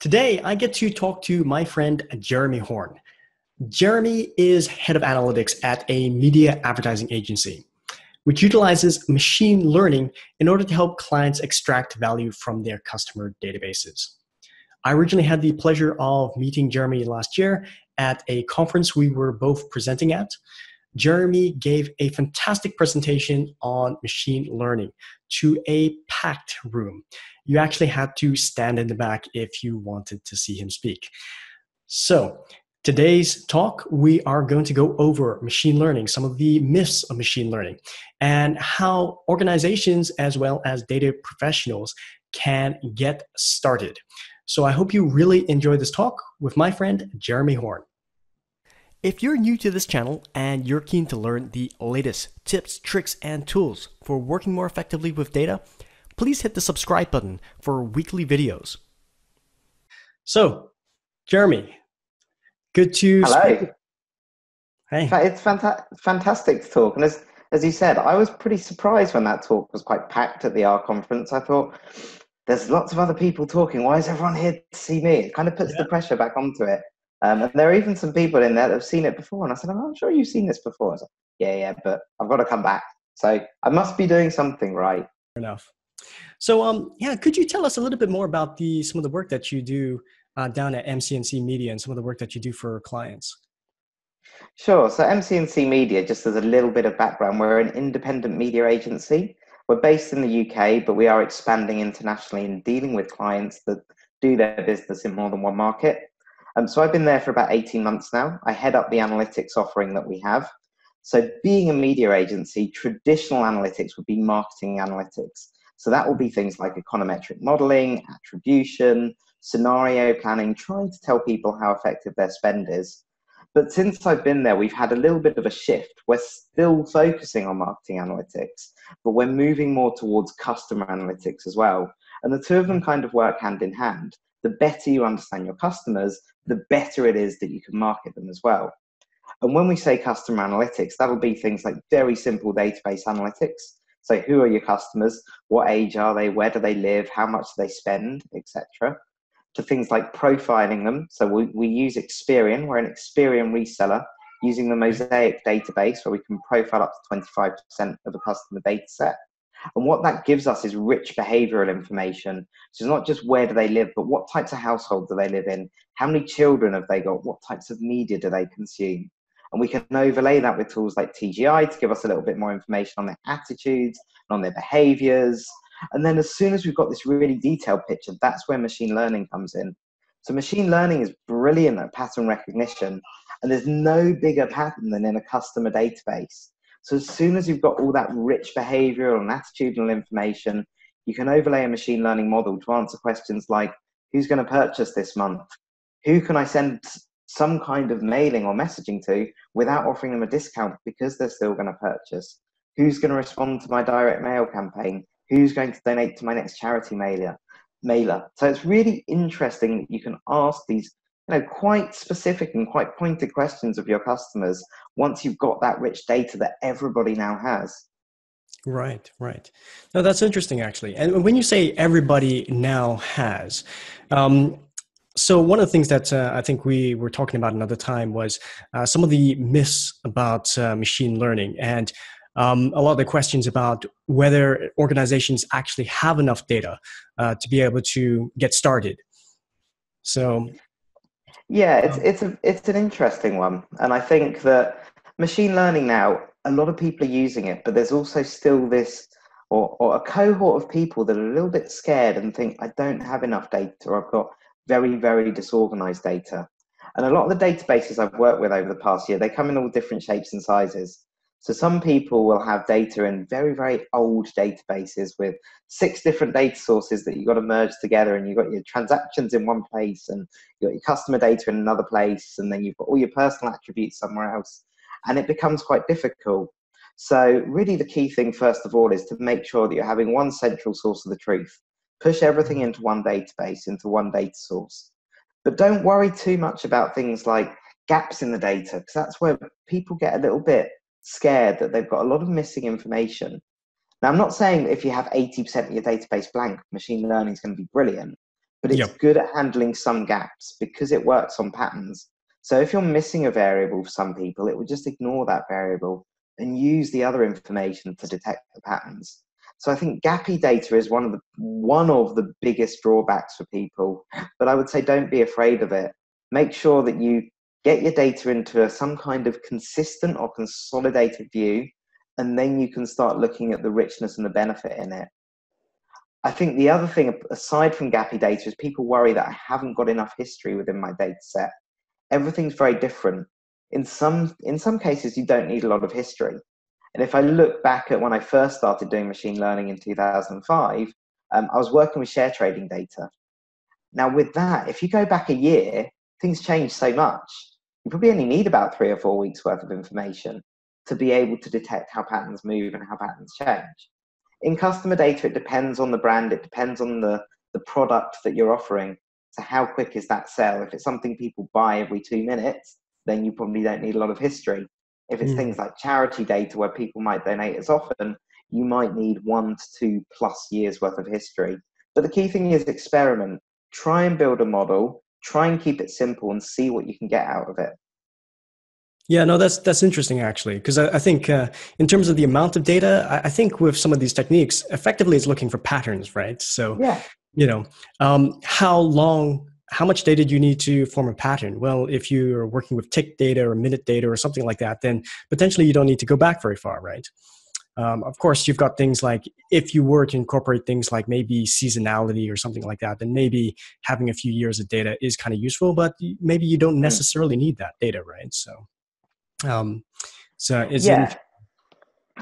Today, I get to talk to my friend, Jeremy Horne. Jeremy is head of analytics at a media advertising agency, which utilizes machine learning in order to help clients extract value from their customer databases. I originally had the pleasure of meeting Jeremy last year at a conference we were both presenting at. Jeremy gave a fantastic presentation on machine learning to a packed room. You actually had to stand in the back if you wanted to see him speak. So today's talk, we are going to go over machine learning, some of the myths of machine learning, and how organizations as well as data professionals can get started. So I hope you really enjoy this talk with my friend, Jeremy Horne. If you're new to this channel and you're keen to learn the latest tips, tricks, and tools for working more effectively with data, please hit the subscribe button for weekly videos. So, Jeremy, good to speak. Hey. It's fantastic to talk. And as you said, I was pretty surprised when that talk was quite packed at the R conference. I thought, there's lots of other people talking. Why is everyone here to see me? It kind of puts the pressure back onto it. And there are even some people in there that have seen it before. And I said, I'm not sure you've seen this before. I was like, yeah, but I've got to come back. So I must be doing something right. Fair enough. So, could you tell us a little bit more about some of the work that you do down at MCNC Media and some of the work that you do for clients? Sure. So MCNC Media, just as a little bit of background, we're an independent media agency. We're based in the UK, but we are expanding internationally and dealing with clients that do their business in more than one market. So I've been there for about 18 months now. I head up the analytics offering that we have. So being a media agency, traditional analytics would be marketing analytics. So that will be things like econometric modeling, attribution, scenario planning, trying to tell people how effective their spend is. But since I've been there, we've had a little bit of a shift. We're still focusing on marketing analytics, but we're moving more towards customer analytics as well. And the two of them kind of work hand in hand. The better you understand your customers, the better it is that you can market them as well. And when we say customer analytics, that'll be things like very simple database analytics. So who are your customers? What age are they? Where do they live? How much do they spend, etc. To things like profiling them. So we use Experian. We're an Experian reseller using the Mosaic database where we can profile up to 25% of a customer data set. And what that gives us is rich behavioral information. So it's not just where do they live, but what types of household do they live in? How many children have they got? What types of media do they consume? And we can overlay that with tools like TGI to give us a little bit more information on their attitudes and on their behaviors. And then as soon as we've got this really detailed picture, that's where machine learning comes in. So machine learning is brilliant at pattern recognition. And there's no bigger pattern than in a customer database. So as soon as you've got all that rich behavioral and attitudinal information, you can overlay a machine learning model to answer questions like, who's going to purchase this month? Who can I send some kind of mailing or messaging to without offering them a discount because they're still going to purchase? Who's going to respond to my direct mail campaign? Who's going to donate to my next charity mailer? So it's really interesting that you can ask these quite specific and quite pointed questions of your customers once you've got that rich data that everybody now has. Right. No, that's interesting, actually. And when you say everybody now has, so one of the things that I think we were talking about another time was some of the myths about machine learning and a lot of the questions about whether organizations actually have enough data to be able to get started. So yeah, it's an interesting one. And I think that machine learning now, a lot of people are using it, but there's also still this, or a cohort of people that are a little bit scared and think, I don't have enough data, or I've got very, very disorganized data. And a lot of the databases I've worked with over the past year, they come in all different shapes and sizes. So some people will have data in very, very old databases with 6 different data sources that you've got to merge together, and you've got your transactions in one place and you've got your customer data in another place, and then you've got all your personal attributes somewhere else, and it becomes quite difficult. So really the key thing, first of all, is to make sure that you're having one central source of the truth. Push everything into one database, into one data source. But don't worry too much about things like gaps in the data, because that's where people get a little bit scared that they've got a lot of missing information. Now, I'm not saying if you have 80% of your database blank, machine learning is going to be brilliant, but it's good at handling some gaps because it works on patterns. So if you're missing a variable for some people, it will just ignore that variable and use the other information to detect the patterns. So I think gappy data is one of the biggest drawbacks for people, but I would say don't be afraid of it. Make sure that you get your data into some kind of consistent or consolidated view, and then you can start looking at the richness and the benefit in it. I think the other thing, aside from gappy data, is people worry that I haven't got enough history within my data set. Everything's very different. In some cases, you don't need a lot of history. And if I look back at when I first started doing machine learning in 2005, I was working with share trading data. Now with that, if you go back a year, things change so much. You probably only need about 3 or 4 weeks worth of information to be able to detect how patterns move and how patterns change. In customer data, it depends on the brand. It depends on the product that you're offering. So how quick is that sale? If it's something people buy every 2 minutes, then you probably don't need a lot of history. If it's things like charity data where people might donate as often, you might need 1 to 2+ years worth of history. But the key thing is experiment. Try and build a model. Try and keep it simple and see what you can get out of it. Yeah, no, that's interesting, actually, because I think in terms of the amount of data, I think with some of these techniques, effectively it's looking for patterns, right? So, how much data do you need to form a pattern? Well, if you're working with tick data or minute data or something like that, then potentially you don't need to go back very far, right? Of course, you've got things like, if you were to incorporate things like maybe seasonality or something like that, then maybe having a few years of data is kind of useful, but maybe you don't necessarily need that data, right?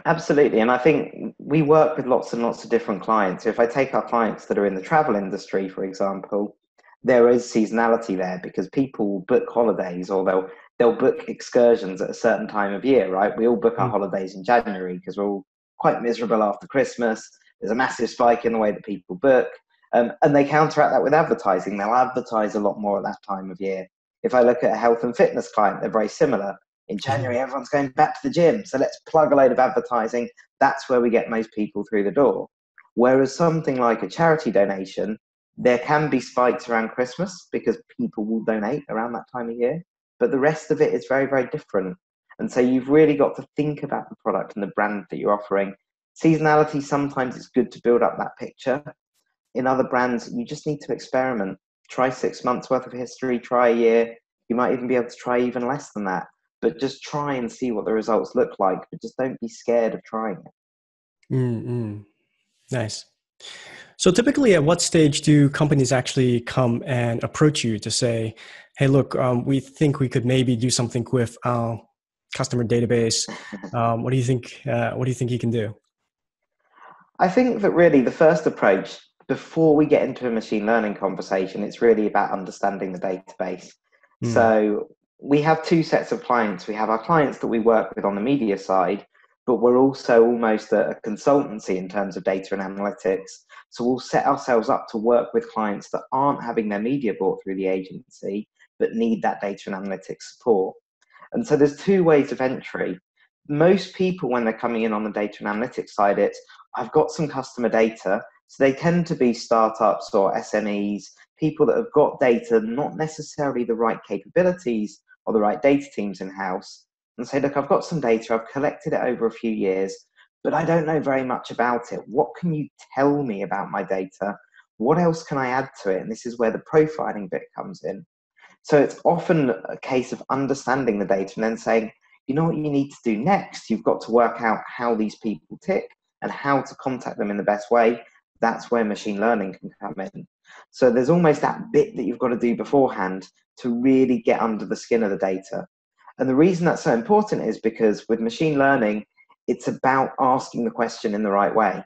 Absolutely. And I think we work with lots and lots of different clients. So if I take our clients that are in the travel industry, for example, there is seasonality there because people book holidays or they'll book excursions at a certain time of year, right? We all book our holidays in January because we're all quite miserable after Christmas. There's a massive spike in the way that people book. And they counteract that with advertising. They'll advertise a lot more at that time of year. If I look at a health and fitness client, they're very similar. In January, everyone's going back to the gym. So let's plug a load of advertising. That's where we get most people through the door. Whereas something like a charity donation, there can be spikes around Christmas because people will donate around that time of year. But the rest of it is very, very different. And so you've really got to think about the product and the brand that you're offering. Seasonality, sometimes it's good to build up that picture. In other brands, you just need to experiment. Try 6 months worth of history, try a year. You might even be able to try even less than that. But just try and see what the results look like. But just don't be scared of trying it. Mm-hmm. Nice. So typically at what stage do companies actually come and approach you to say, hey, look, we think we could maybe do something with our customer database. What do you think? What do you think you can do? I think that really the first approach before we get into a machine learning conversation, it's really about understanding the database. Mm. So we have two sets of clients. We have our clients that we work with on the media side, but we're also almost a consultancy in terms of data and analytics. So we'll set ourselves up to work with clients that aren't having their media bought through the agency, but need that data and analytics support. And so there's two ways of entry. Most people, when they're coming in on the data and analytics side, it's, I've got some customer data. So they tend to be startups or SMEs, people that have got data, not necessarily the right capabilities or the right data teams in-house, and say, look, I've got some data, I've collected it over a few years, but I don't know very much about it. What can you tell me about my data? What else can I add to it? And this is where the profiling bit comes in. So it's often a case of understanding the data and then saying, you know what you need to do next? You've got to work out how these people tick and how to contact them in the best way. That's where machine learning can come in. So there's almost that bit that you've got to do beforehand to really get under the skin of the data. And the reason that's so important is because with machine learning, it's about asking the question in the right way.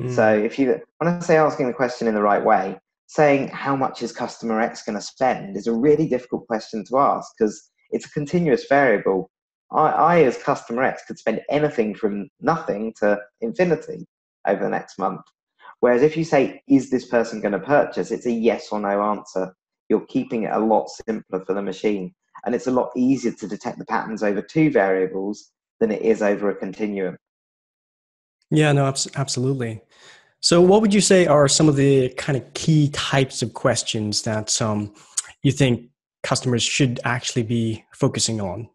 Mm. So when I say asking the question in the right way, saying how much is customer X going to spend is a really difficult question to ask because it's a continuous variable. I as customer X could spend anything from nothing to infinity over the next month. Whereas if you say, is this person going to purchase? It's a yes or no answer. You're keeping it a lot simpler for the machine. And it's a lot easier to detect the patterns over two variables than it is over a continuum. Yeah, no, absolutely. So what would you say are some of the kind of key types of questions that you think customers should actually be focusing on?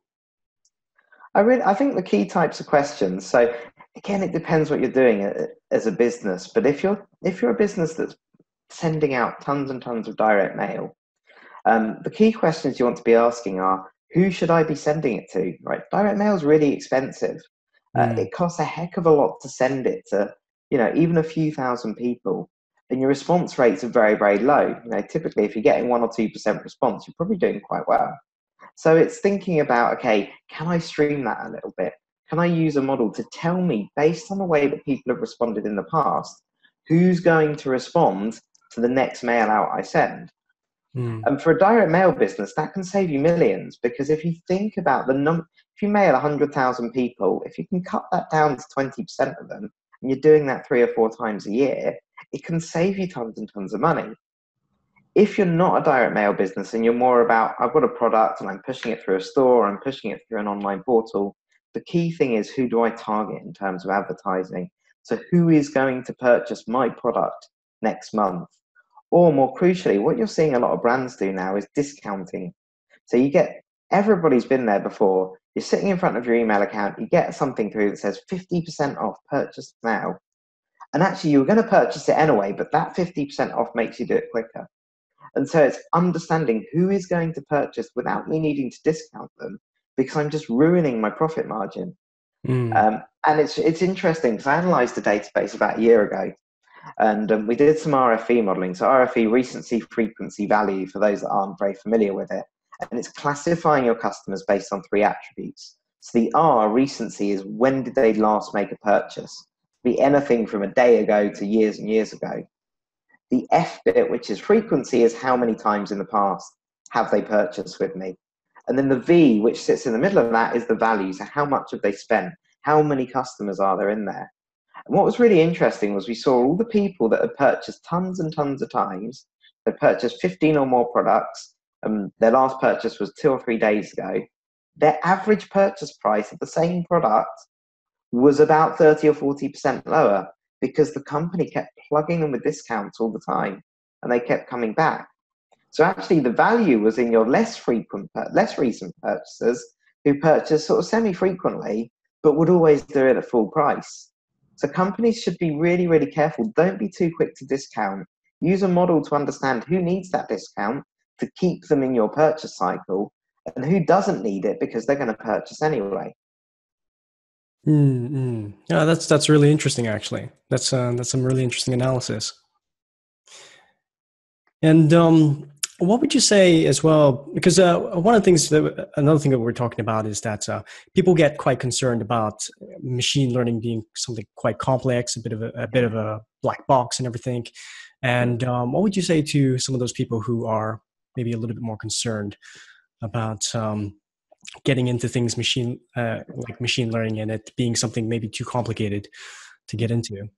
I think the key types of questions, so again, it depends what you're doing as a business, but if you're a business that's sending out tons and tons of direct mail, the key questions you want to be asking are, who should I be sending it to, right? Direct mail is really expensive. It costs a heck of a lot to send it to, you know, even a few thousand people, and your response rates are very, very low. You know, typically, if you're getting 1 or 2% response, you're probably doing quite well. So it's thinking about, okay, can I stream that a little bit? Can I use a model to tell me, based on the way that people have responded in the past, who's going to respond to the next mail out I send? And for a direct mail business, that can save you millions, because if you think about the number, if you mail 100,000 people, if you can cut that down to 20% of them, and you're doing that 3 or 4 times a year, it can save you tons and tons of money. If you're not a direct mail business and you're more about, I've got a product and I'm pushing it through a store, or I'm pushing it through an online portal, the key thing is, who do I target in terms of advertising? So who is going to purchase my product next month? Or more crucially, what you're seeing a lot of brands do now is discounting. So you get, everybody's been there before. You're sitting in front of your email account, you get something through that says 50% off, purchase now. And actually you were going to purchase it anyway, but that 50% off makes you do it quicker. And so it's understanding who is going to purchase without me needing to discount them, because I'm just ruining my profit margin. And it's interesting, because I analyzed the database about a year ago. And we did some RFE modeling. So RFE, recency, frequency, value, for those that aren't very familiar with it. And it's classifying your customers based on 3 attributes. So the R, recency, is when did they last make a purchase? It'd be anything from a day ago to years and years ago. The F bit, which is frequency, is how many times in the past have they purchased with me? And then the V, which sits in the middle of that, is the value. So how much have they spent? How many customers are there in there? And what was really interesting was we saw all the people that had purchased tons and tons of times. They purchased 15 or more products. Their last purchase was 2 or 3 days ago. Their average purchase price of the same product was about 30 or 40% lower, because the company kept plugging them with discounts all the time, and they kept coming back. So actually the value was in your less recent purchasers, who purchase sort of semi-frequently, but would always do it at full price. So companies should be really, really careful. Don't be too quick to discount. Use a model to understand who needs that discount to keep them in your purchase cycle, and who doesn't need it because they're going to purchase anyway. Yeah, that's really interesting, actually. That's some really interesting analysis. And what would you say as well? Because another thing that we're talking about is that people get quite concerned about machine learning being something quite complex, a bit of a black box and everything. And what would you say to some of those people who are maybe a little bit more concerned about getting into things like machine learning, and it being something maybe too complicated to get into?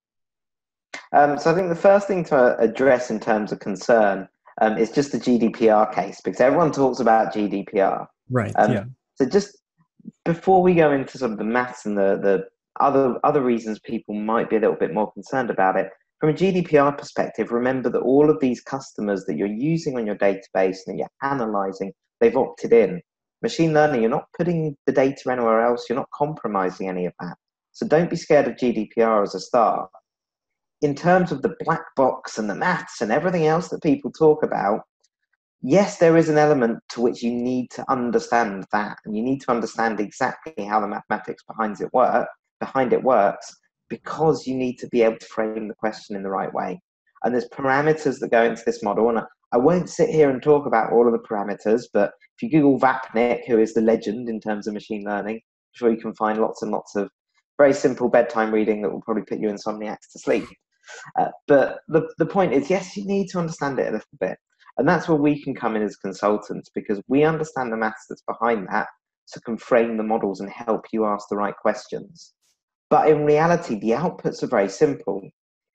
So I think the first thing to address in terms of concern is just the GDPR case, because everyone talks about GDPR. Right. So just before we go into some of the maths and the other reasons people might be a little bit more concerned about it, from a GDPR perspective, remember that all of these customers that you're using on your database and that you're analyzing, they've opted in. Machine learning, you're not putting the data anywhere else. You're not compromising any of that. So don't be scared of GDPR as a start. In terms of the black box and the maths and everything else that people talk about, yes, there is an element to which you need to understand that, and you need to understand exactly how the mathematics behind it works, because you need to be able to frame the question in the right way. And there's parameters that go into this model, and I won't sit here and talk about all of the parameters, but if you Google Vapnik, who is the legend in terms of machine learning, I'm sure you can find lots and lots of very simple bedtime reading that will probably put you insomniacs to sleep. But the point is, yes, you need to understand it a little bit. And that's where we can come in as consultants, because we understand the maths that's behind that, so can frame the models and help you ask the right questions. But in reality, the outputs are very simple.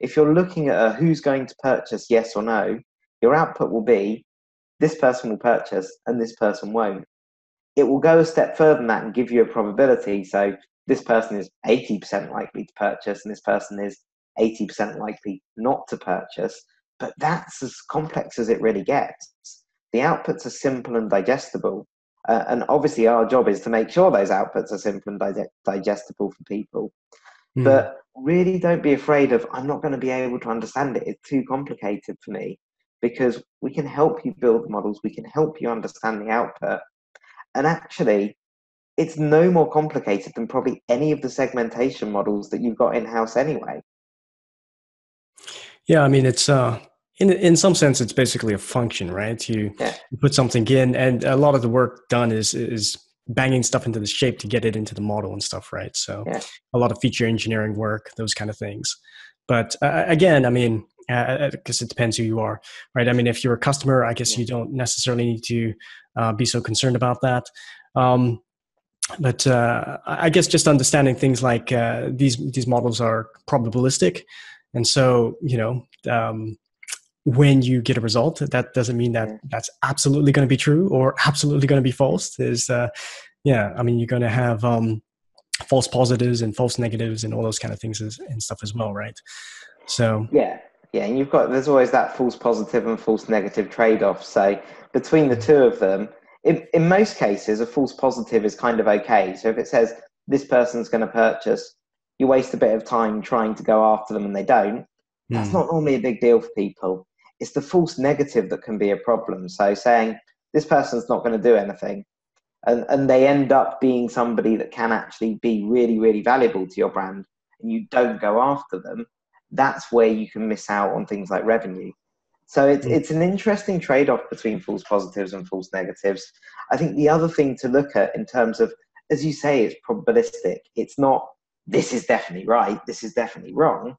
If you're looking at who's going to purchase, yes or no, your output will be, this person will purchase and this person won't. It will go a step further than that and give you a probability. So this person is 80% likely to purchase and this person is 80% likely not to purchase, but that's as complex as it really gets. The outputs are simple and digestible. And obviously our job is to make sure those outputs are simple and digestible for people. Mm. But really don't be afraid of, I'm not going to be able to understand it. It's too complicated for me, because we can help you build models. We can help you understand the output. And actually, it's no more complicated than probably any of the segmentation models that you've got in-house anyway. Yeah, I mean, it's in some sense, it's basically a function, right? You put something in, and a lot of the work done is banging stuff into the shape to get it into the model and stuff, right? So a lot of feature engineering work, those kind of things. But again, I mean, because it depends who you are, right? I mean, if you're a customer, I guess you don't necessarily need to be so concerned about that. But I guess just understanding things like these models are probabilistic. And so, you know, when you get a result, that doesn't mean that that's absolutely going to be true or absolutely going to be false. Is I mean, you're going to have false positives and false negatives and all those kind of things and stuff as well, right? So and there's always that false positive and false negative trade-off. So between the two of them, in most cases, a false positive is kind of okay. So if it says this person's going to purchase, you waste a bit of time trying to go after them and they don't. That's not normally a big deal for people. It's the false negative that can be a problem. So saying this person's not going to do anything, and they end up being somebody that can actually be really, really valuable to your brand, and you don't go after them, that's where you can miss out on things like revenue. So it's an interesting trade-off between false positives and false negatives. I think the other thing to look at in terms of, as you say, it's probabilistic. It's not, this is definitely right, this is definitely wrong.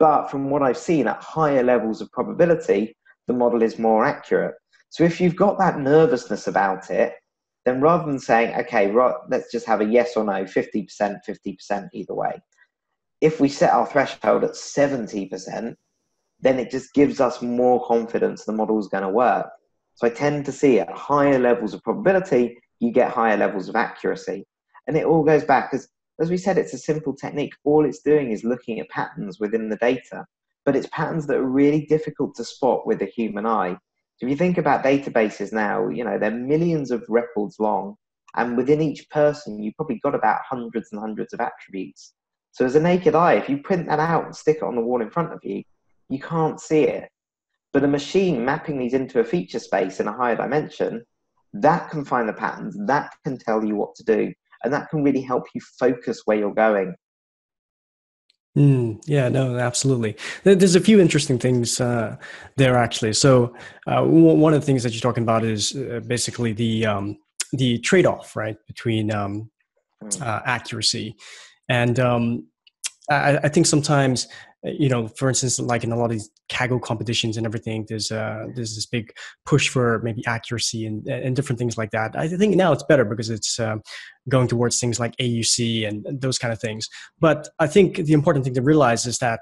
But from what I've seen at higher levels of probability, the model is more accurate. So if you've got that nervousness about it, then rather than saying, okay, right, let's just have a yes or no, 50%, 50% either way. If we set our threshold at 70%, then it just gives us more confidence the model is going to work. So I tend to see at higher levels of probability, you get higher levels of accuracy. And it all goes back, as we said, it's a simple technique. All it's doing is looking at patterns within the data, but it's patterns that are really difficult to spot with the human eye. If you think about databases now, you know, they're millions of records long, and within each person, you've probably got about hundreds and hundreds of attributes. So as a naked eye, if you print that out and stick it on the wall in front of you, you can't see it. But a machine mapping these into a feature space in a higher dimension, that can find the patterns, that can tell you what to do, and that can really help you focus where you're going. Yeah, no, absolutely. There's a few interesting things there, actually. So one of the things that you're talking about is basically the trade-off, right, between accuracy. And I think sometimes, you know, for instance, like in a lot of these Kaggle competitions and everything, there's this big push for maybe accuracy and different things like that. I think now it's better because it's going towards things like AUC and those kind of things. But I think the important thing to realize is that,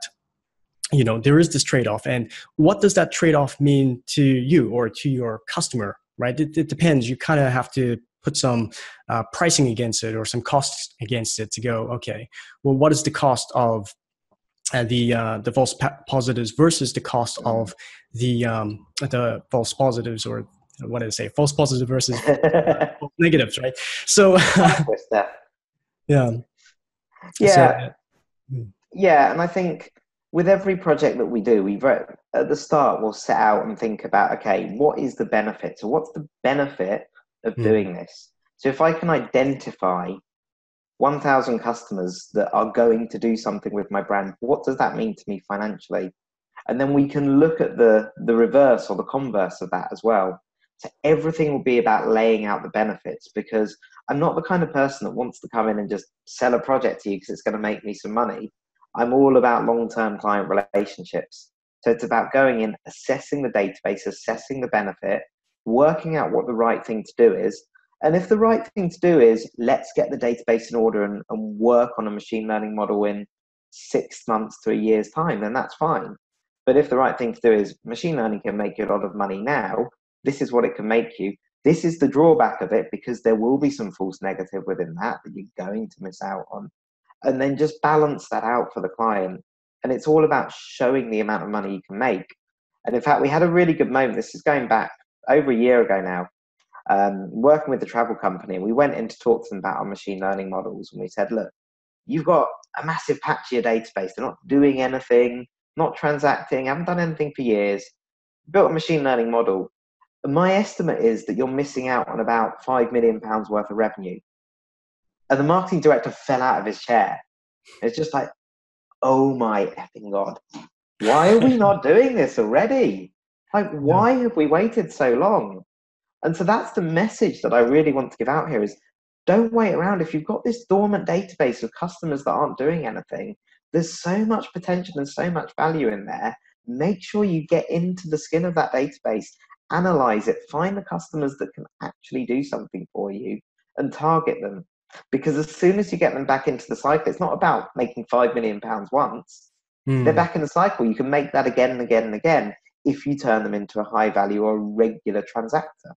you know, there is this trade-off. And what does that trade-off mean to you or to your customer, right? It depends. You kind of have to put some pricing against it or some costs against it to go, okay, well, what is the cost of the false positives versus the cost of the false positives, or what did I say? False positive versus false negatives, right? So, And I think with every project that we do, at the start we'll set out and think about, okay, what is the benefit? So, what's the benefit of doing this? So, if I can identify 1,000 customers that are going to do something with my brand, what does that mean to me financially? And then we can look at the reverse or the converse of that as well. So everything will be about laying out the benefits, because I'm not the kind of person that wants to come in and just sell a project to you because it's going to make me some money. I'm all about long-term client relationships. So it's about going in, assessing the database, assessing the benefit, working out what the right thing to do is. And if the right thing to do is, let's get the database in order and work on a machine learning model in 6 months to a year's time, then that's fine. But if the right thing to do is, machine learning can make you a lot of money now, this is what it can make you. This is the drawback of it, because there will be some false negative within that you're going to miss out on. And then just balance that out for the client. And it's all about showing the amount of money you can make. And in fact, we had a really good moment. This is going back over a year ago now, working with the travel company. We went in to talk to them about our machine learning models. And we said, look, you've got a massive patch of your database. They're not doing anything, not transacting, haven't done anything for years. Built a machine learning model. And my estimate is that you're missing out on about £5 million worth of revenue. And the marketing director fell out of his chair. It's just like, oh my effing God, why are we not doing this already? Like, why have we waited so long? And so that's the message that I really want to give out here is don't wait around. If you've got this dormant database of customers that aren't doing anything, there's so much potential and so much value in there. Make sure you get into the skin of that database, analyze it, find the customers that can actually do something for you and target them. Because as soon as you get them back into the cycle, it's not about making £5 million once. They're back in the cycle. You can make that again and again and again if you turn them into a high value or a regular transactor.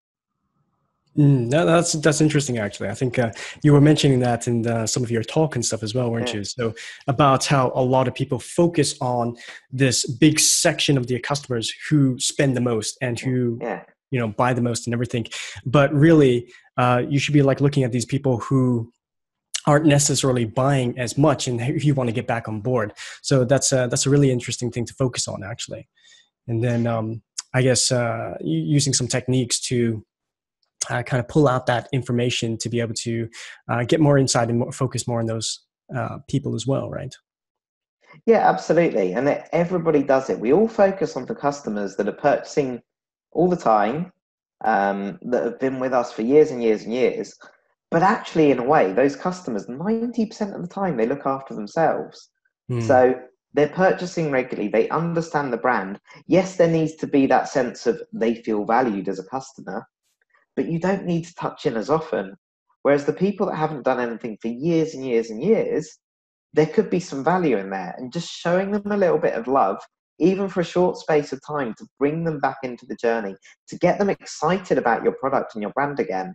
That's interesting, actually. I think you were mentioning that in some of your talk and stuff as well, weren't you? So about how a lot of people focus on this big section of their customers who spend the most and who you know, buy the most and everything. But really, you should be like looking at these people who aren't necessarily buying as much and if you want to get back on board. So that's a really interesting thing to focus on, actually. And then I guess using some techniques to kind of pull out that information to be able to get more insight and more, focus more on those people as well, right? Yeah, absolutely. And everybody does it. We all focus on the customers that are purchasing all the time, that have been with us for years and years and years. But actually, in a way, those customers, 90% of the time, they look after themselves. So they're purchasing regularly. They understand the brand. Yes, there needs to be that sense of they feel valued as a customer, but you don't need to touch in as often. Whereas the people that haven't done anything for years and years and years, there could be some value in there. And just showing them a little bit of love, even for a short space of time, to bring them back into the journey, to get them excited about your product and your brand again,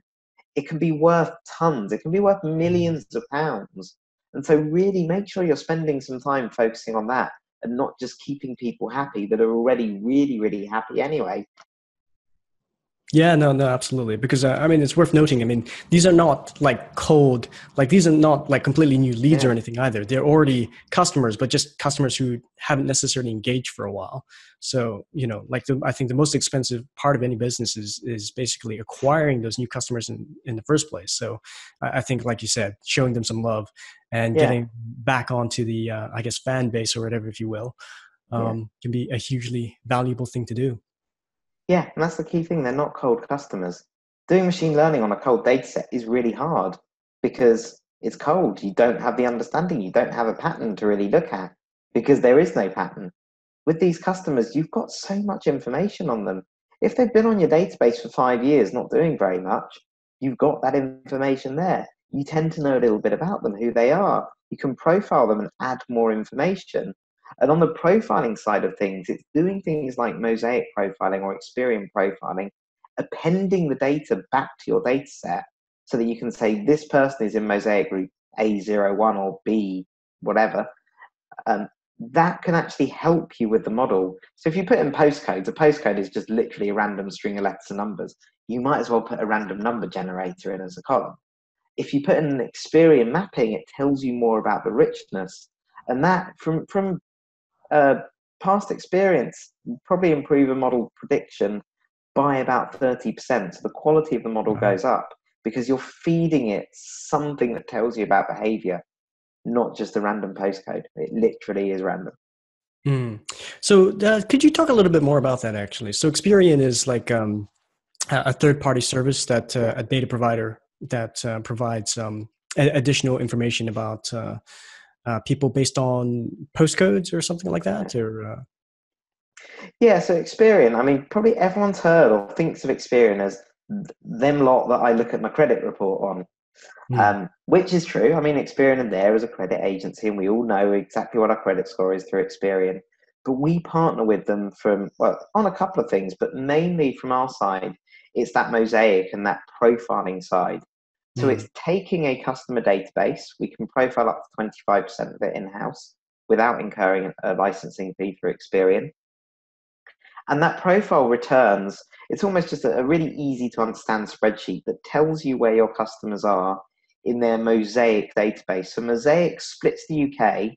it can be worth tons. It can be worth millions of pounds. And so really make sure you're spending some time focusing on that and not just keeping people happy that are already really, really happy anyway. Yeah, no, absolutely. Because I mean, it's worth noting. I mean, these are not like cold, like these are not like completely new leads or anything either. They're already customers, but just customers who haven't necessarily engaged for a while. So, you know, like I think the most expensive part of any business is basically acquiring those new customers in the first place. So I think, like you said, showing them some love and getting back onto the, I guess, fan base or whatever, if you will, can be a hugely valuable thing to do. Yeah, and that's the key thing. They're not cold customers. Doing machine learning on a cold data set is really hard because it's cold. You don't have the understanding. You don't have a pattern to really look at because there is no pattern. With these customers, you've got so much information on them. If they've been on your database for 5 years, not doing very much, you've got that information there. You tend to know a little bit about them, who they are. You can profile them and add more information. And on the profiling side of things, it's doing things like Mosaic profiling or Experian profiling, appending the data back to your data set so that you can say this person is in Mosaic group A01 or B, whatever. That can actually help you with the model. So if you put in postcodes, a postcode is just literally a random string of letters and numbers. You might as well put a random number generator in as a column. If you put in an Experian mapping, it tells you more about the richness. And that, from past experience, probably improve a model prediction by about 30%. So the quality of the model goes up because you're feeding it something that tells you about behavior, not just a random postcode. It literally is random. So could you talk a little bit more about that, actually? So Experian is like a third-party service that a data provider that provides additional information about people based on postcodes or something like that? Or Yeah, so Experian, I mean, probably everyone's heard or thinks of Experian as them lot that I look at my credit report on, which is true. I mean, Experian and there is a credit agency, and we all know exactly what our credit score is through Experian. But we partner with them from, well, on a couple of things, but mainly from our side, it's that Mosaic and that profiling side. So it's taking a customer database. We can profile up to 25% of it in-house. without incurring a licensing fee for Experian. And that profile returns, it's almost just a really easy to understand spreadsheet that tells you where your customers are in their Mosaic database. So Mosaic splits the UK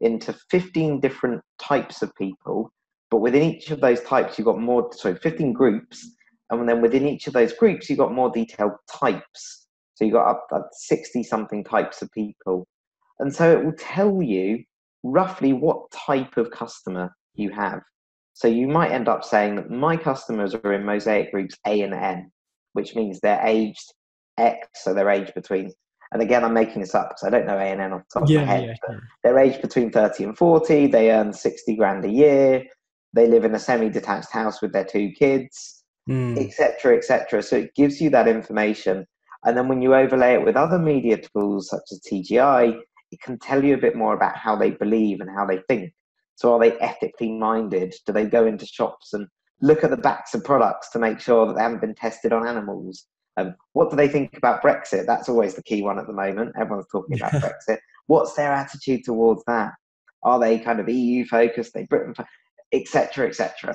into 15 different types of people, but within each of those types, you've got more, so 15 groups, and then within each of those groups, you've got more detailed types. So you've got up to 60-something types of people. And so it will tell you roughly what type of customer you have. So you might end up saying that my customers are in Mosaic groups A and N, which means they're aged X, so they're aged between, and again, I'm making this up because I don't know A and N off the top of my head. Yeah. They're aged between 30 and 40, they earn 60 grand a year, they live in a semi-detached house with their 2 kids, etc., etc. So it gives you that information. And then when you overlay it with other media tools such as TGI, it can tell you a bit more about how they believe and how they think. So are they ethically minded? Do they go into shops and look at the backs of products to make sure that they haven't been tested on animals? What do they think about Brexit? That's always the key one at the moment. Everyone's talking about Brexit. What's their attitude towards that? Are they kind of EU focused? Are they Britain focused? Et cetera, et cetera.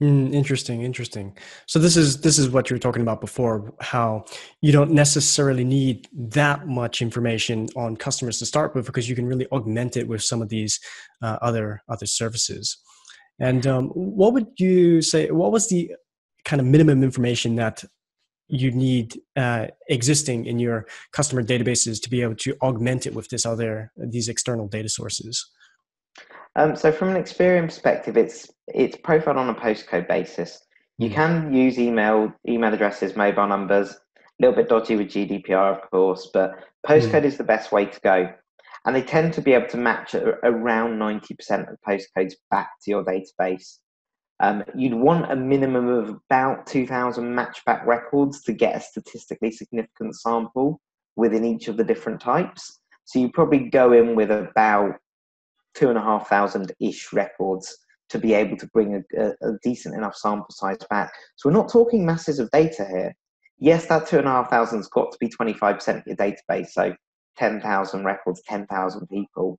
Interesting. So this is what you were talking about before, how you don't necessarily need that much information on customers to start with, because you can really augment it with some of these other services. And what would you say, what was the kind of minimum information that you need existing in your customer databases to be able to augment it with these external data sources? So from an Experian perspective, it's profiled on a postcode basis. You can use email addresses, mobile numbers, a little bit dodgy with GDPR, of course, but postcode is the best way to go. And they tend to be able to match around 90% of postcodes back to your database. You'd want a minimum of about 2,000 matchback records to get a statistically significant sample within each of the different types. So you probably go in with about 2,500-ish records to be able to bring a decent enough sample size back. So we're not talking masses of data here. Yes, that 2,500's got to be 25% of your database, so 10,000 records, 10,000 people.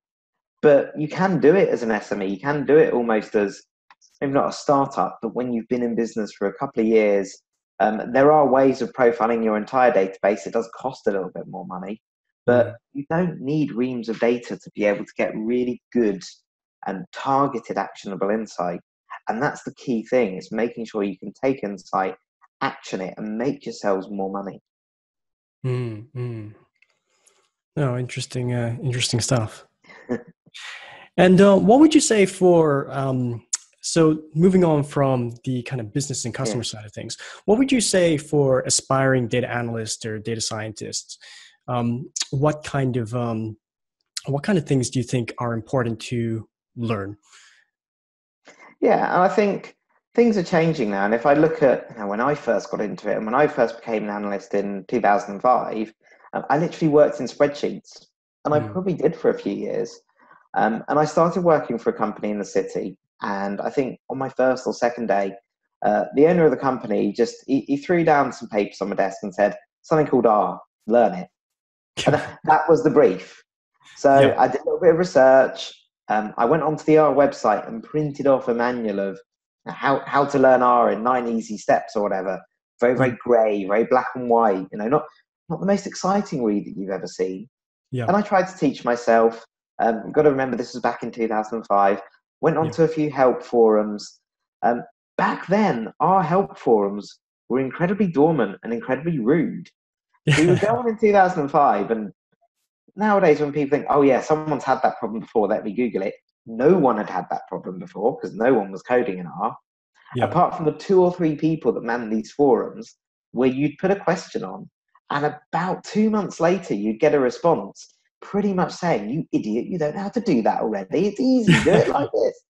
But you can do it as an SME. You can do it almost as, maybe not a startup, but when you've been in business for a couple of years, there are ways of profiling your entire database. It does cost a little bit more money. But you don't need reams of data to be able to get really good and targeted actionable insight. And that's the key thing, is making sure you can take insight, action it, and make yourselves more money. No, interesting stuff. And what would you say for, so moving on from the kind of business and customer side of things, what would you say for aspiring data analysts or data scientists? What kind of things do you think are important to learn? Yeah, I think things are changing now. And if I look at when I first got into it, and when I first became an analyst in 2005, I literally worked in spreadsheets, and I probably did for a few years. And I started working for a company in the city. And I think on my first or second day, the owner of the company he threw down some papers on my desk and said, something called R, learn it. And that was the brief. So I did a little bit of research. I went onto the R website and printed off a manual of how to learn R in 9 easy steps or whatever. Very, very grey, very black and white. Not the most exciting read that you've ever seen. Yeah. And I tried to teach myself. You've got to remember, this was back in 2005. Went onto a few help forums. Back then, our help forums were incredibly dormant and incredibly rude. We were going in 2005, and nowadays when people think, oh yeah, someone's had that problem before, let me Google it. No one had had that problem before, because no one was coding in R. Yeah. Apart from the 2 or 3 people that manned these forums, where you'd put a question on, and about 2 months later, you'd get a response pretty much saying, you idiot, you don't know how to do that already. It's easy, do it like this.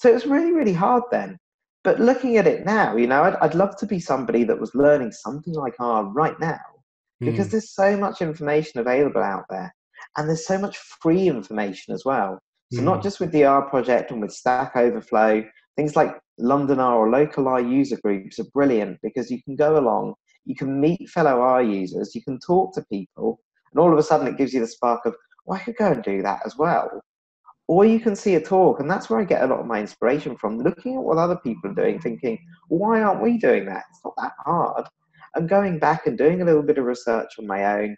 So it was really, really hard then. But looking at it now, I'd love to be somebody that was learning something like R right now, because there's so much information available out there, and there's so much free information as well. So not just with the R project and with Stack Overflow, things like London R or local R user groups are brilliant, because you can go along, you can meet fellow R users, you can talk to people, and all of a sudden it gives you the spark of, well, I could go and do that as well. Or you can see a talk, and that's where I get a lot of my inspiration from, looking at what other people are doing, thinking, why aren't we doing that? It's not that hard. I'm going back and doing a little bit of research on my own,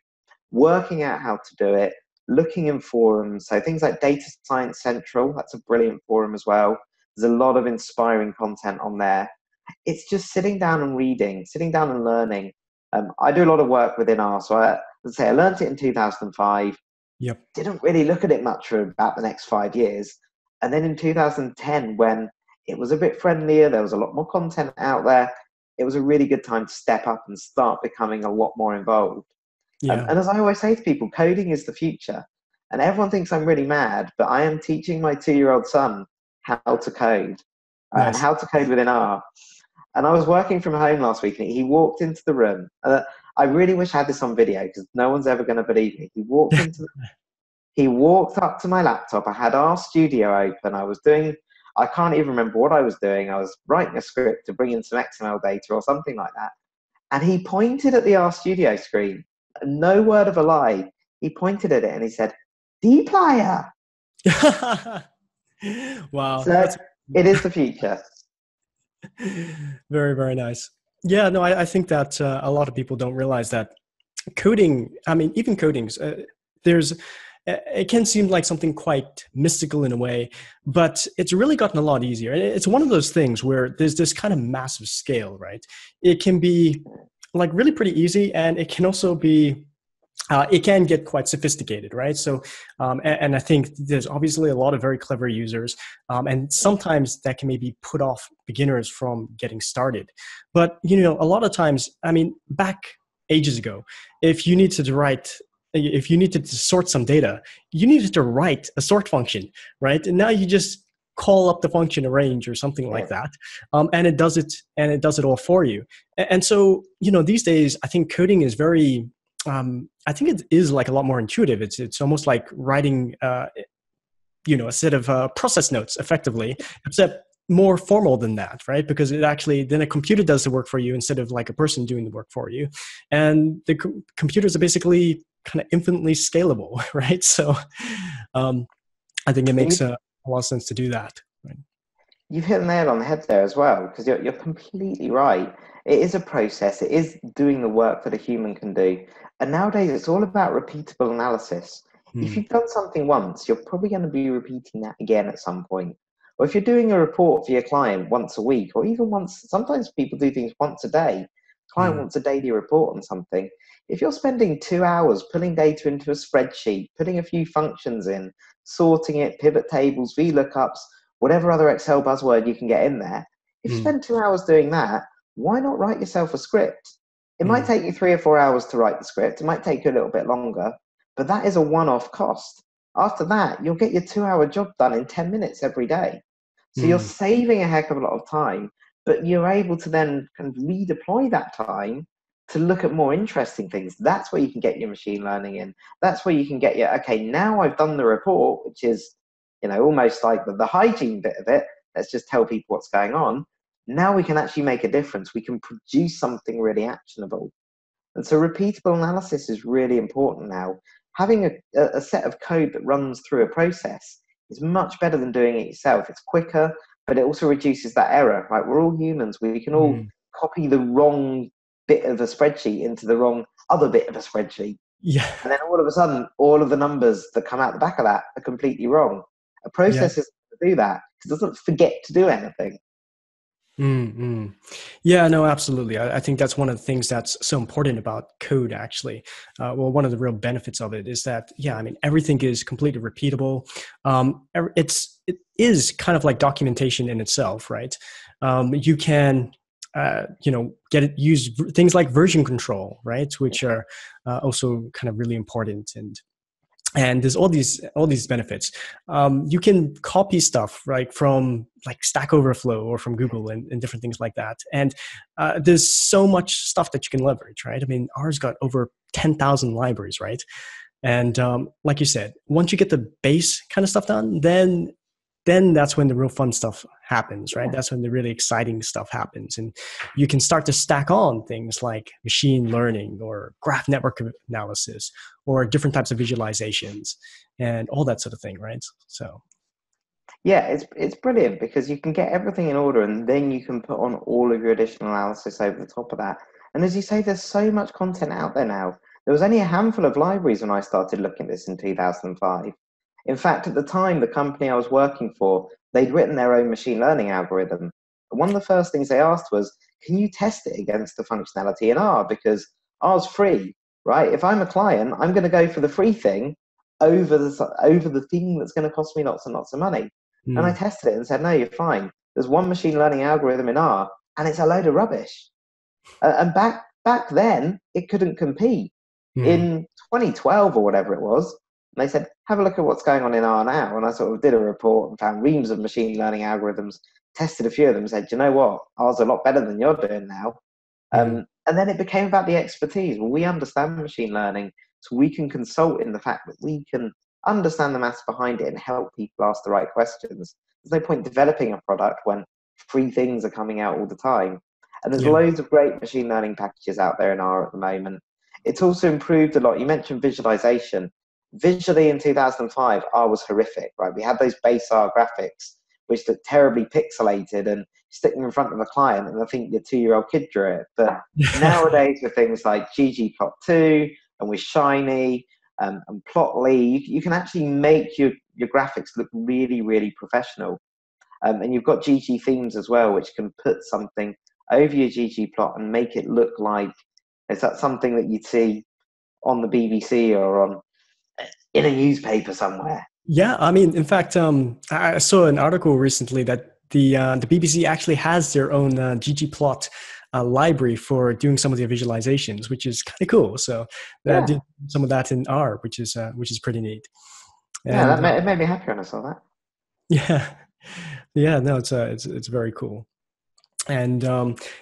working out how to do it, looking in forums. So things like Data Science Central, that's a brilliant forum as well. There's a lot of inspiring content on there. It's just sitting down and reading, sitting down and learning. I do a lot of work within R, so I learned it in 2005. Yep. Didn't really look at it much for about the next 5 years. And then in 2010, when it was a bit friendlier, there was a lot more content out there, it was a really good time to step up and start becoming a lot more involved. Yeah. And as I always say to people, coding is the future. And everyone thinks I'm really mad, but I am teaching my 2-year-old son how to code. Nice. And how to code within R. And I was working from home last week, and he walked into the room. I really wish I had this on video because no one's ever going to believe me. He walked up to my laptop. I had RStudio open. I can't even remember what I was doing. I was writing a script to bring in some XML data or something like that. And he pointed at the RStudio screen. No word of a lie. He pointed at it and he said, "Dplyr." Wow. So it is the future. Very, very nice. Yeah, no, I think that a lot of people don't realize that coding, I mean, even codings, it can seem like something quite mystical in a way, but it's really gotten a lot easier. And it's one of those things where there's this kind of massive scale, right? It can be like really pretty easy, and it can also be, it can get quite sophisticated, right? So, and I think there's obviously a lot of very clever users, and sometimes that can maybe put off beginners from getting started. But, you know, a lot of times, I mean, back ages ago, if you needed to sort some data, you needed to write a sort function, right? And now you just call up the function arrange or something like that, and it does it, and it does it all for you. And so, you know, these days, I think coding is very... I think it is like a lot more intuitive. It's almost like writing, you know, a set of process notes effectively, except more formal than that, right? Because it actually, then a computer does the work for you instead of like a person doing the work for you. And the computers are basically kind of infinitely scalable, right? So I think it makes a lot of sense to do that. Right? You've hit the nail on the head there as well, because you're completely right. It is a process. It is doing the work that a human can do. And nowadays, it's all about repeatable analysis. Mm. If you've done something once, you're probably going to be repeating that again at some point. Or if you're doing a report for your client once a week, or even once, sometimes people do things once a day. Client wants a daily report on something. If you're spending 2 hours pulling data into a spreadsheet, putting a few functions in, sorting it, pivot tables, VLOOKUPs, whatever other Excel buzzword you can get in there, if you spend 2 hours doing that, why not write yourself a script? It might take you 3 or 4 hours to write the script. It might take you a little bit longer, but that is a one-off cost. After that, you'll get your 2-hour job done in 10 minutes every day. So you're saving a heck of a lot of time, but you're able to then kind of redeploy that time to look at more interesting things. That's where you can get your machine learning in. That's where you can get your, okay, now I've done the report, which is, you know, almost like the hygiene bit of it. Let's just tell people what's going on. Now we can actually make a difference. We can produce something really actionable. And so repeatable analysis is really important now. Having a set of code that runs through a process is much better than doing it yourself. It's quicker, but it also reduces that error, right? We're all humans. We can all copy the wrong bit of a spreadsheet into the wrong other bit of a spreadsheet. Yeah. And then all of a sudden, all of the numbers that come out the back of that are completely wrong. A process is to do that. It doesn't forget to do anything. Mm-hmm. Yeah, no, absolutely. I think that's one of the things that's so important about code, actually. Well, one of the real benefits of it is that, yeah, I mean, everything is completely repeatable. It is kind of like documentation in itself, right? You can, you know, use things like version control, right? Which are also kind of really important. And there's all these benefits. You can copy stuff right from like Stack Overflow or from Google and different things like that. And there's so much stuff that you can leverage, right? I mean, R's got over 10,000 libraries, right? And like you said, once you get the base kind of stuff done, then that's when the real fun stuff happens, right? That's when the really exciting stuff happens. And you can start to stack on things like machine learning or graph network analysis or different types of visualizations and all that sort of thing, right? So Yeah, it's brilliant because you can get everything in order and then you can put on all of your additional analysis over the top of that. And as you say, there's so much content out there now. There was only a handful of libraries when I started looking at this in 2005. In fact, at the time, the company I was working for, they'd written their own machine learning algorithm. And one of the first things they asked was, can you test it against the functionality in R? Because R's free, right? If I'm a client, I'm going to go for the free thing over the thing that's going to cost me lots and lots of money. And I tested it and said, no, you're fine. There's one machine learning algorithm in R, and it's a load of rubbish. And back then, it couldn't compete. In 2012 or whatever it was, and they said, have a look at what's going on in R now. And I sort of did a report and found reams of machine learning algorithms, tested a few of them, said, you know what? R's a lot better than you're doing now. And then it became about the expertise. Well, we understand machine learning, so we can consult in the fact that we can understand the maths behind it and help people ask the right questions. There's no point developing a product when free things are coming out all the time. And there's loads of great machine learning packages out there in R at the moment. It's also improved a lot. You mentioned visualization. Visually in 2005, R was horrific, right? We had those base R graphics, which looked terribly pixelated and stick them in front of a client. And I think your 2-year-old kid drew it. But nowadays with things like GG Plot 2 and with Shiny, and Plotly, you can actually make your graphics look really, really professional. And you've got GG themes as well, which can put something over your GG plot and make it look like it's that something that you'd see on the BBC or in a newspaper somewhere. Yeah, I mean, in fact, I saw an article recently that the BBC actually has their own GG plot library for doing some of their visualizations, which is kind of cool. So I did some of that in R, which is pretty neat. And, it made me happy when I saw that. Yeah, no, it's very cool. And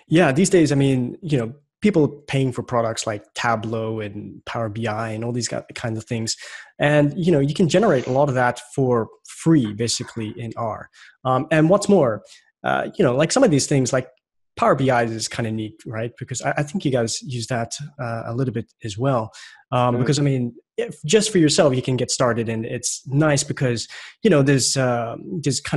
these days, I mean, you know, people are paying for products like Tableau and Power BI and all these kinds of things. And, you know, you can generate a lot of that for free, basically, in R. And what's more, you know, like some of these things, like Power BI is kind of neat, right? Because I think you guys use that a little bit as well. Because, I mean, if just for yourself, you can get started. And it's nice because, you know, there's kind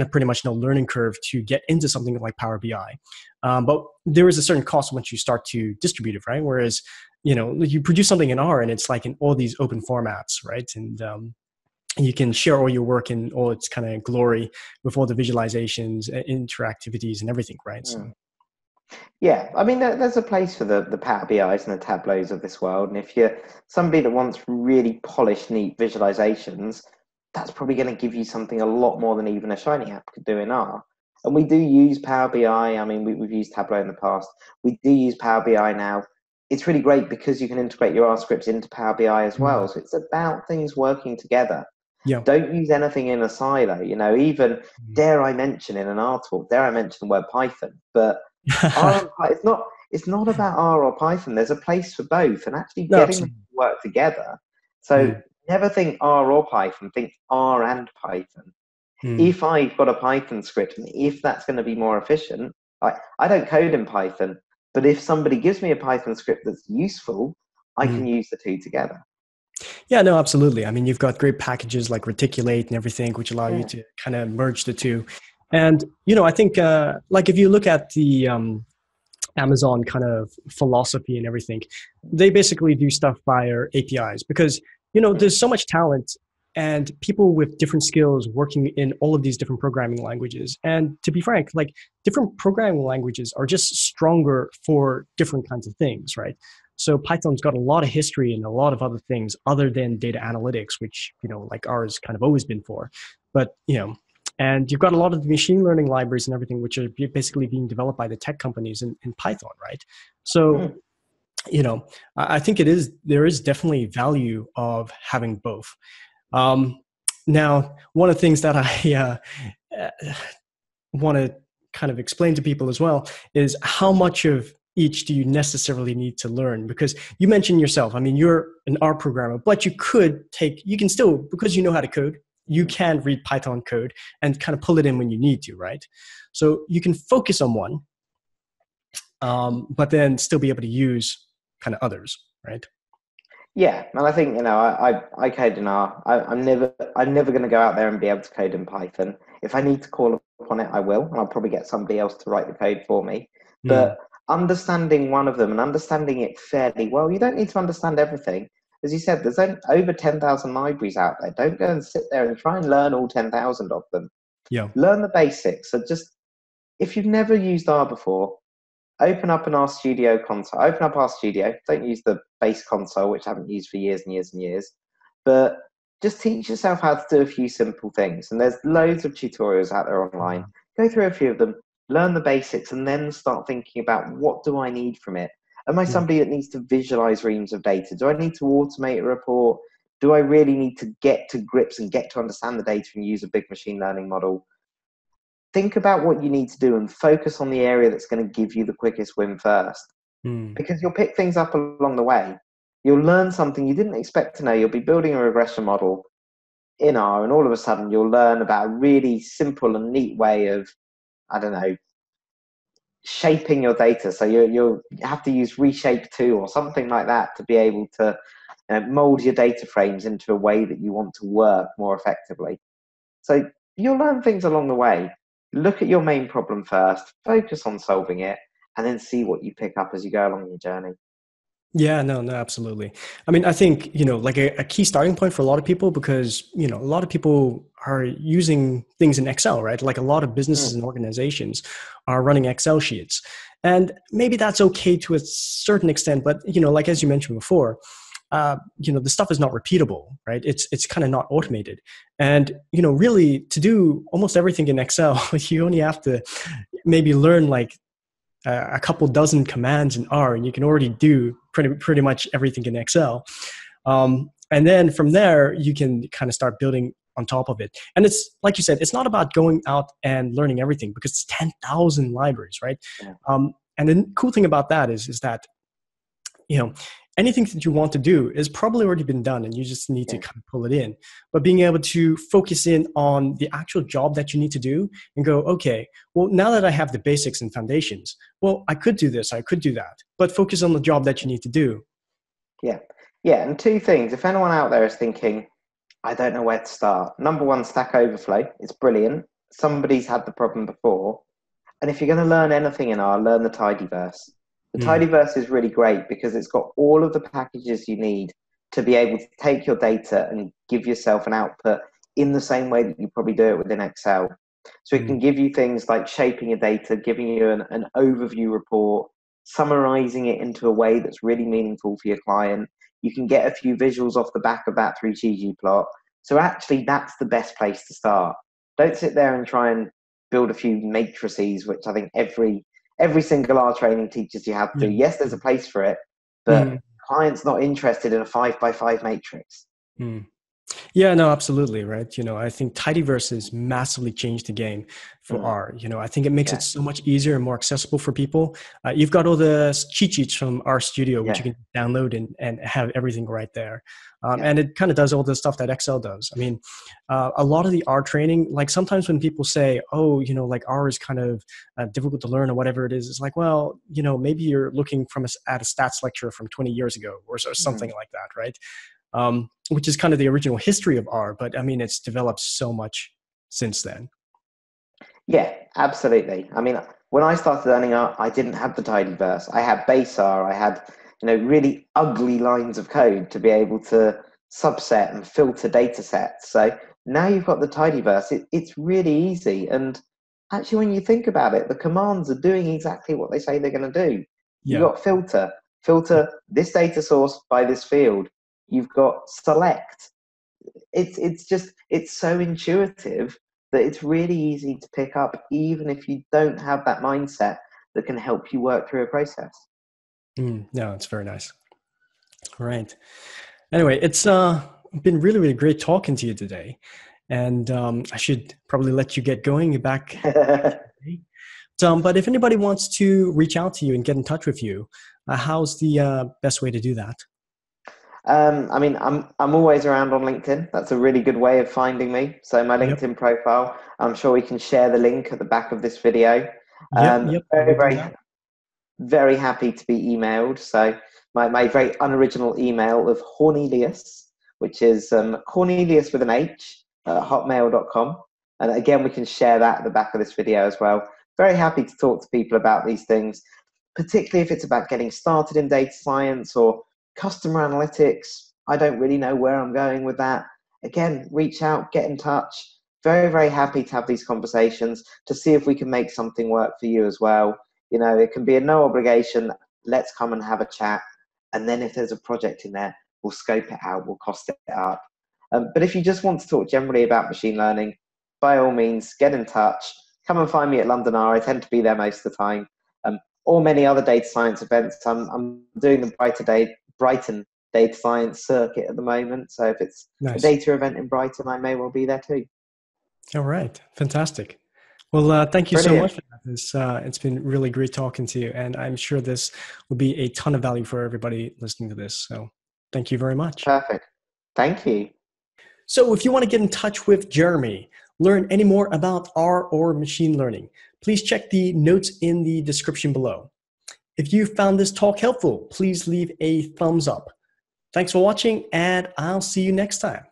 of pretty much no learning curve to get into something like Power BI. But there is a certain cost once you start to distribute it, right? Whereas, you know, you produce something in R and it's like in all these open formats, right? And you can share all your work in all its kind of glory with all the visualizations, interactivities and everything, right? So. Yeah, I mean, there's a place for the Power BIs and the Tableaus of this world. And if you're somebody that wants really polished, neat visualizations, that's probably going to give you something a lot more than even a Shiny app could do in R. And we do use Power BI. I mean, we've used Tableau in the past. We do use Power BI now. It's really great because you can integrate your R scripts into Power BI as well. So it's about things working together. Yeah. Don't use anything in a silo. You know, even, dare I mention in an R talk, dare I mention the word Python, but R, it's not about R or Python. There's a place for both, and actually getting them to work together. So never think R or Python. Think R and Python. If I've got a Python script, and if that's going to be more efficient, like I don't code in Python, but if somebody gives me a Python script that's useful, I can use the two together. Yeah, no, absolutely. I mean, you've got great packages like Reticulate and everything, which allow you to kind of merge the two. And, you know, I think, like, if you look at the Amazon kind of philosophy and everything, they basically do stuff via APIs because, you know, there's so much talent and people with different skills working in all of these different programming languages. And to be frank, like, different programming languages are just stronger for different kinds of things, right? So Python's got a lot of history and a lot of other things other than data analytics, which, you know, like R has kind of always been for. But, you know, and you've got a lot of the machine learning libraries and everything, which are basically being developed by the tech companies in Python, right? So, you know, I think there is definitely value of having both. Now, one of the things that I want to kind of explain to people as well is how much of each do you necessarily need to learn? Because you mentioned yourself, I mean, you're an R programmer, but you can still, because you know how to code, you can read Python code and kind of pull it in when you need to, right? So you can focus on one, but then still be able to use kind of others, right? Yeah, and I think, you know, I code in R. I'm never going to go out there and be able to code in Python. If I need to call upon it, I will, and I'll probably get somebody else to write the code for me. Yeah. But understanding one of them and understanding it fairly well, you don't need to understand everything. As you said, there's over 10,000 libraries out there. Don't go and sit there and try and learn all 10,000 of them. Yeah. Learn the basics. So just, if you've never used R before, open up an RStudio console. Open up RStudio. Don't use the base console, which I haven't used for years and years and years. But just teach yourself how to do a few simple things. And there's loads of tutorials out there online. Go through a few of them, learn the basics, and then start thinking about, what do I need from it? Am I somebody that needs to visualize reams of data? Do I need to automate a report? Do I really need to get to grips and get to understand the data and use a big machine learning model? Think about what you need to do and focus on the area that's going to give you the quickest win first. Because you'll pick things up along the way. You'll learn something you didn't expect to know. You'll be building a regression model in R, and all of a sudden you'll learn about a really simple and neat way of, I don't know, shaping your data. So you'll have to use reshape 2 or something like that to be able to mold your data frames into a way that you want to work more effectively. So you'll learn things along the way. Look at your main problem first, focus on solving it, and then see what you pick up as you go along your journey. Yeah, no, absolutely. I mean, I think, you know, like a key starting point for a lot of people, because, you know, a lot of people are using things in Excel, right? Like a lot of businesses and organizations are running Excel sheets. And maybe that's okay to a certain extent, but, you know, like as you mentioned before, you know, the stuff is not repeatable, right? It's kind of not automated. And, you know, really to do almost everything in Excel, you only have to maybe learn like a couple dozen commands in R, and you can already do pretty much everything in Excel. And then from there, you can kind of start building on top of it. And it's like you said, it's not about going out and learning everything, because it's 10,000 libraries, right? Yeah. And the cool thing about that is that, you know, anything that you want to do is probably already been done, and you just need to kind of pull it in. But being able to focus in on the actual job that you need to do and go, okay, well, now that I have the basics and foundations, well, I could do this, I could do that, but focus on the job that you need to do. Yeah. Yeah. And two things, if anyone out there is thinking, I don't know where to start. Number one, Stack Overflow. It's brilliant. Somebody's had the problem before. And if you're going to learn anything in R, learn the tidyverse. The tidyverse is really great because it's got all of the packages you need to be able to take your data and give yourself an output in the same way that you probably do it within Excel. So it can give you things like shaping your data, giving you an overview report, summarizing it into a way that's really meaningful for your client. You can get a few visuals off the back of that through GG Plot. So actually, that's the best place to start. Don't sit there and try and build a few matrices, which I think every single R training teaches you how to do. Yes, there's a place for it, but clients not interested in a 5x5 matrix. Yeah, no, absolutely, right? You know, I think tidyverse has massively changed the game for R. You know, I think it makes it so much easier and more accessible for people. You've got all the cheat sheets from RStudio, which you can download and have everything right there. And it kind of does all the stuff that Excel does. I mean, a lot of the R training, like sometimes when people say, oh, you know, like R is kind of difficult to learn or whatever it is, it's like, well, you know, maybe you're looking at a stats lecture from 20 years ago or something like that, right? Which is kind of the original history of R, but I mean, it's developed so much since then. Yeah, absolutely. I mean, when I started learning R, I didn't have the tidyverse. I had base R. I had, you know, really ugly lines of code to be able to subset and filter data sets. So now you've got the tidyverse. It's really easy. And actually, when you think about it, the commands are doing exactly what they say they're going to do. Yeah. You've got filter this data source by this field. You've got select. It's so intuitive that it's really easy to pick up, even if you don't have that mindset that can help you work through a process. No, it's very nice. All right. Anyway, it's been really, really great talking to you today. And I should probably let you get going. You're back. But if anybody wants to reach out to you and get in touch with you, how's the best way to do that? I mean, I'm always around on LinkedIn. That's a really good way of finding me. So my LinkedIn profile, I'm sure we can share the link at the back of this video. Very, very happy to be emailed. So my very unoriginal email of Cornelius, which is Cornelius with an H, hotmail.com. And again, we can share that at the back of this video as well. Very happy to talk to people about these things, particularly if it's about getting started in data science or customer analytics. I don't really know where I'm going with that. Again, reach out, get in touch. Very, very happy to have these conversations to see if we can make something work for you as well. You know, it can be a no obligation. Let's come and have a chat. And then if there's a project in there, we'll scope it out, we'll cost it up. But if you just want to talk generally about machine learning, by all means, get in touch. Come and find me at London R. I tend to be there most of the time. Or many other data science events. I'm doing the Brighton Data Science Circuit at the moment. So if it's nice. A data event in Brighton, I may well be there too. All right. Fantastic. Well, thank you so much for this. It's been really great talking to you. And I'm sure this will be a ton of value for everybody listening to this. So thank you very much. Perfect. Thank you. So if you want to get in touch with Jeremy, learn any more about R or machine learning, please check the notes in the description below. If you found this talk helpful, please leave a thumbs up. Thanks for watching, and I'll see you next time.